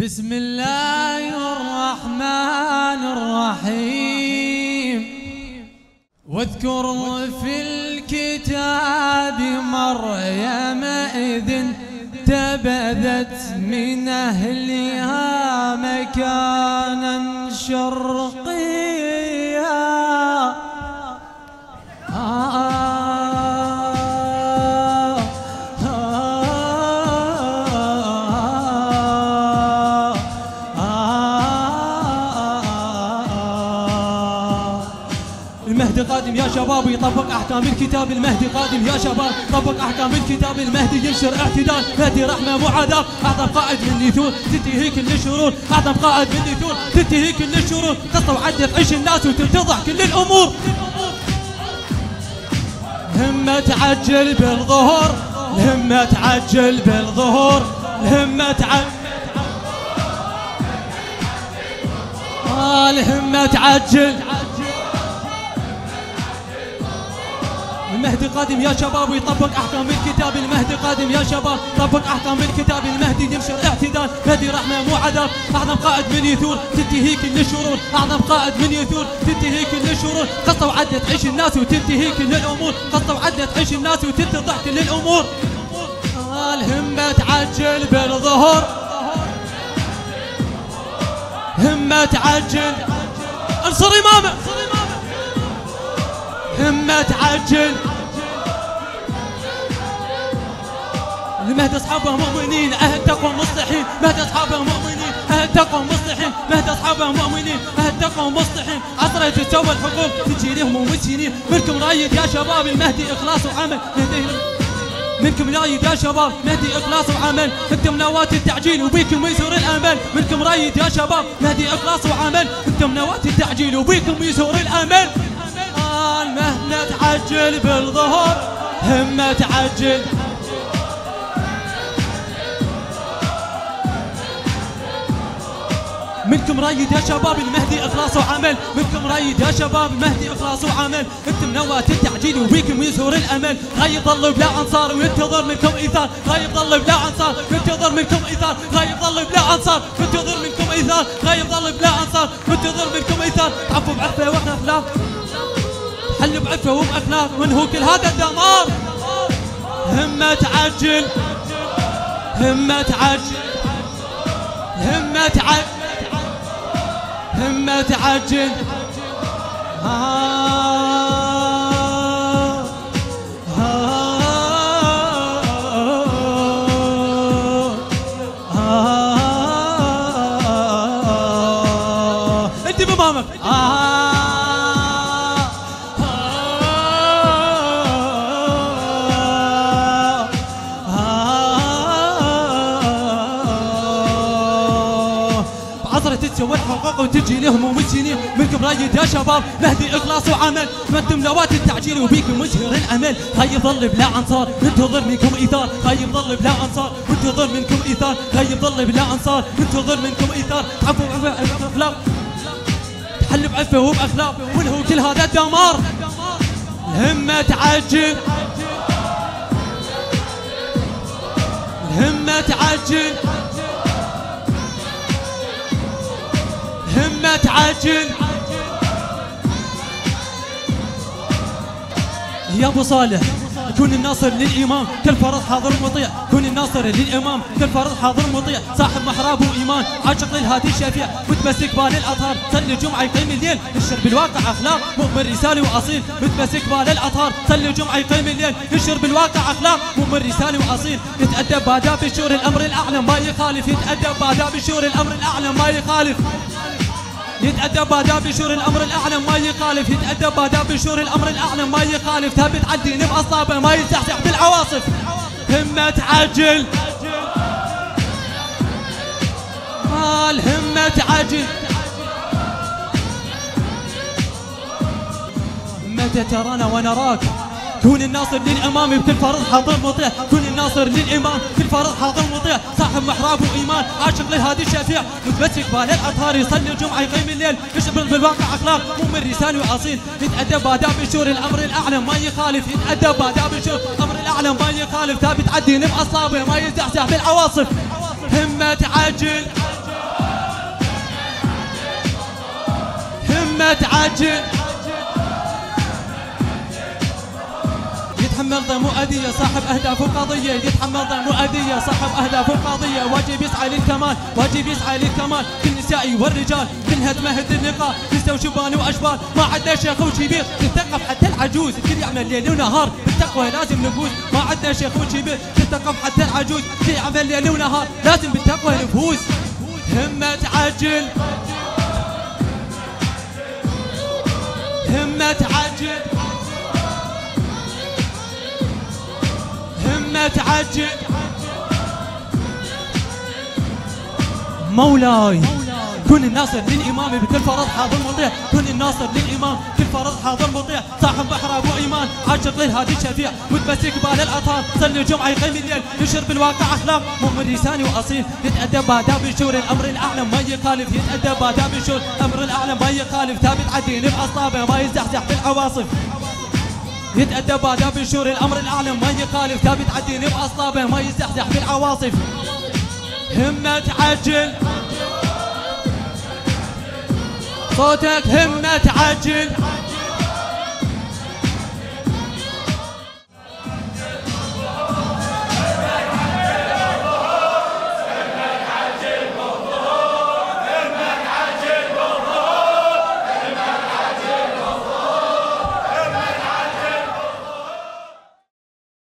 بسم الله الرحمن الرحيم. واذكر في الكتاب مريم إذ انتبذت من أهلها مكانا شرقيا. المهدي قادم يا شباب يطبق احكام الكتاب، المهدي قادم يا شباب طبق احكام الكتاب، المهدي ينشر اعتدال، مهدي رحمه مو عذاب، اعظم قائد من يثور تنتهي كل الشرور، اعظم قائد من يثور تنتهي كل الشرور، قصه وعدة تعيش الناس وتتضح كل الامور. الهمه تعجل بالظهور، الهمه تعجل بالظهور، الهمه تعجل، الهمه تعجل. المهدي قادم يا شباب ويطبق احكام الكتاب، المهدي قادم يا شباب طبق احكام الكتاب، المهدي ينشر اعتدال، مهدي رحمه مو عذاب، اعظم قائد من يثور تنتهي كل الشرور، اعظم قائد من يثور تنتهي كل الشرور، قصه وعدة تعيش الناس وتنتهي كل الامور، قصه وعدة تعيش الناس وتتضح كل الامور. الهمه تعجل بالظهر، همه تعجل، انصر امامه، همه تعجل. المهدي اصحابه مؤمنين، اهل تقوى مصلحين، مهدي اصحابه مؤمنين، اهل تقوى مصلحين، مهدي اصحابه مؤمنين، اهل تقوى مصلحين، عصره تتسوى الحقوق تجي لهم ومسنين، منكم رايد يا شباب المهدي اخلاص وعمل، منكم رايد يا شباب مهدي اخلاص وعمل، انتم نواة التعجيل وبيكم يزور الامل، منكم رايد يا شباب مهدي اخلاص وعمل، انتم نواة التعجيل وبيكم يزور الامل. مهما تعجل بالظهر، همه تعجل، منكم رايد يا شباب المهدي اخلاص وعمل، منكم رايد يا شباب المهدي اخلاص وعمل، انتم نواة التعجيل وبيكم يزهر الامل، غايب ظل بلا انصار وينتظر منكم ايثار، غايب ظل بلا انصار وينتظر منكم ايثار، غايب ظل بلا انصار وينتظر منكم ايثار، غايب ظل بلا انصار وينتظر منكم ايثار، عفو بعفه وخفلاف حل بعفه وبأخلاق وانهوا كل هذا الدمار. همه تعجل، همه تعجل، همه تعجل، همه تعجل. انت بمامك تتسوى الحقوق وتجي لهم ومسنين، منكم رايد يا شباب مهدي اخلاص وعمل، انتم نواة التعجيل وبيكم مزهر الامل، غايب ظل بلا انصار انتظر منكم ايثار، غايب ظل بلا انصار انتظر منكم ايثار، غايب ظل بلا انصار انتظر منكم ايثار، عفو عفو اخلاق تحل بعفه وباخلاق وانهوا كل هذا الدمار. الهمه تعجل، الهمه تعجل، همه تعجل. يا ابو صالح كن الناصر للامام كالفرس حاضر مطيع، كن الناصر للامام كالفرس حاضر مطيع، صاحب محراب وايمان عاشق للهادي الشفيع، متمسك بالأطهار صلي الجمعه يقيم الليل، ينشر بالواقع اخلاق مؤمن رسالي واصيل، متمسك بالأطهار صلي الجمعه يقيم الليل، ينشر بالواقع اخلاق مؤمن رسالي واصيل، يتادب باداب الشور الامر الاعلى ما يخالف، يتادب باداب الشور الامر الاعلى ما يخالف، يتأدب آداب شور الأمر الأعلى ما يخالف، يتأدب آداب شور الأمر الأعلى ما يخالف، ثابت على الدين بأصابه ما يزحزح بالعواصف. همة تعجل، الهمة تعجل. متى ترانا ونراك كون الناصر للامام بكل فرض حاضر مطيع، كون الناصر للامام بكل فرض حاضر مطيع، صاحب محراب وايمان عاشق للهادي الشفيع، متمسك بالاطهار يصلي الجمعه يقيم الليل، يشبر بالواقع اخلاق مؤمن رسالي واصيل، يتادب باداب الشور الامر الاعلى ما يخالف، يتادب باداب الشور الامر الاعلى ما يخالف، ثابت على الدين باصابه ما يزحزح بالعواصف. همه تعجل. ما تعجل يتحمل ضم وأذية صاحب أهداف وقضية، يتحمل ضم وأذية صاحب أهداف وقضية، واجب يسعى للكمال، واجب يسعى للكمال، كل النسائي والرجال، كلها تمهد النقاء، نساء وشبان وأشبال، ما عندنا شيخ وشبير، تثقف حتى العجوز، الكل يعمل ليل ونهار، بالتقوى لازم نفوز، ما عندنا شيخ وشبير، تثقف حتى العجوز، الكل يعمل ليل ونهار، لازم بالتقوى نفوز، همة تعجل، همة تعجل، همة تعجل، مولاي كن الناصر للإمام بكل فرض حاضر مطيع، كن الناصر للإمام كل فرض حاضر مطيع، صاحب بحر أبو إيمان عاشق للهادي شفيع، متمسك بالأطهار صلي الجمعة يقيم الليل، ينشر بالواقع أخلاق مؤمن لساني وأصيل، يتأدب آداب الشور الأمر الأعلى ما يخالف، يتأدب آداب الشور الأمر الأعلى ما يخالف، ثابت عديل بأصابه ما يزحزح بالعواصف، يتأدب آداب الشور الأمر الأعلى ما يخالف، ثابت عديل بأصابه ما يزحزح بالعواصف، همة تعجل صوتك همة تعجل.